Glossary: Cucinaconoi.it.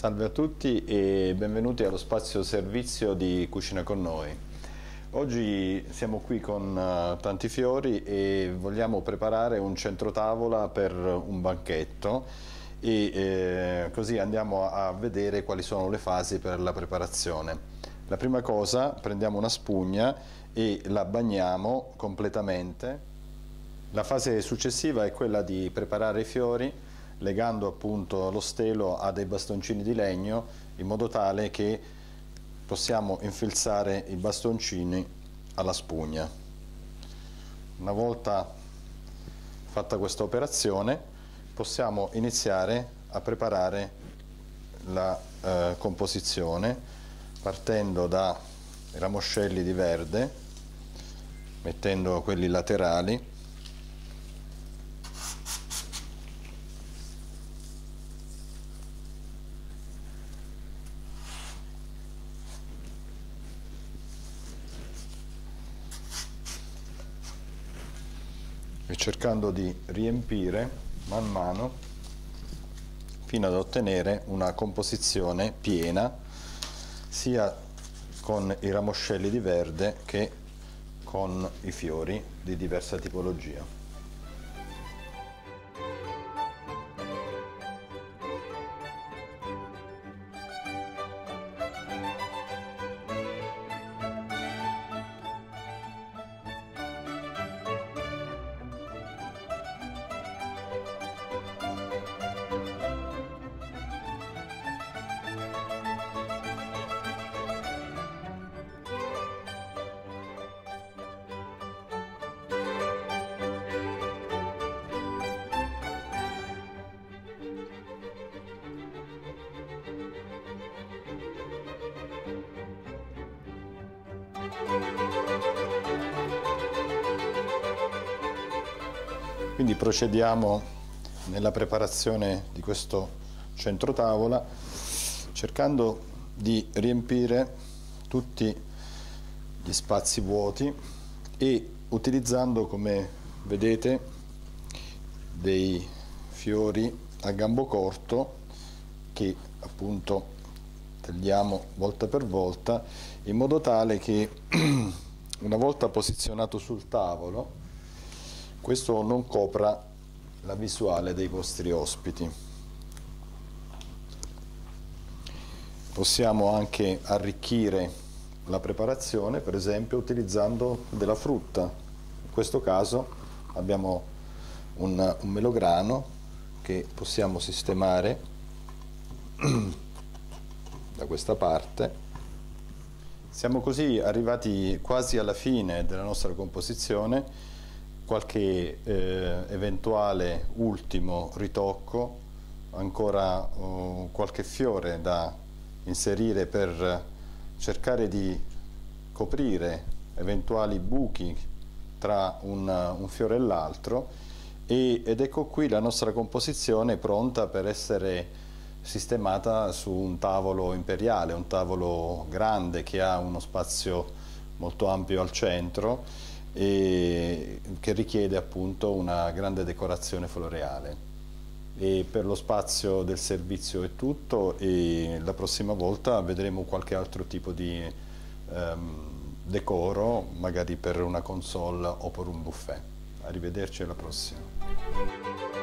Salve a tutti e benvenuti allo spazio servizio di Cucina con noi. Oggi siamo qui con tanti fiori e vogliamo preparare un centrotavola per un banchetto e così andiamo a vedere quali sono le fasi per la preparazione. La prima cosa, prendiamo una spugna e la bagniamo completamente. La fase successiva è quella di preparare i fiori legando appunto lo stelo a dei bastoncini di legno in modo tale che possiamo infilzare i bastoncini alla spugna. Una volta fatta questa operazione possiamo iniziare a preparare la composizione partendo da ramoscelli di verde, mettendo quelli laterali. E cercando di riempire man mano fino ad ottenere una composizione piena sia con i ramoscelli di verde che con i fiori di diversa tipologia. Quindi procediamo nella preparazione di questo centrotavola cercando di riempire tutti gli spazi vuoti e utilizzando, come vedete, dei fiori a gambo corto che appunto tagliamo volta per volta in modo tale che una volta posizionato sul tavolo questo non copra la visuale dei vostri ospiti. Possiamo anche arricchire la preparazione, per esempio, utilizzando della frutta. In questo caso abbiamo un melograno che possiamo sistemare da questa parte. Siamo così arrivati quasi alla fine della nostra composizione. Qualche eventuale ultimo ritocco, ancora qualche fiore da inserire per cercare di coprire eventuali buchi tra un fiore e l'altro, ed ecco qui la nostra composizione pronta per essere sistemata su un tavolo imperiale, un tavolo grande che ha uno spazio molto ampio al centro e che richiede appunto una grande decorazione floreale. E per lo spazio del servizio è tutto e la prossima volta vedremo qualche altro tipo di decoro, magari per una console o per un buffet. Arrivederci alla prossima.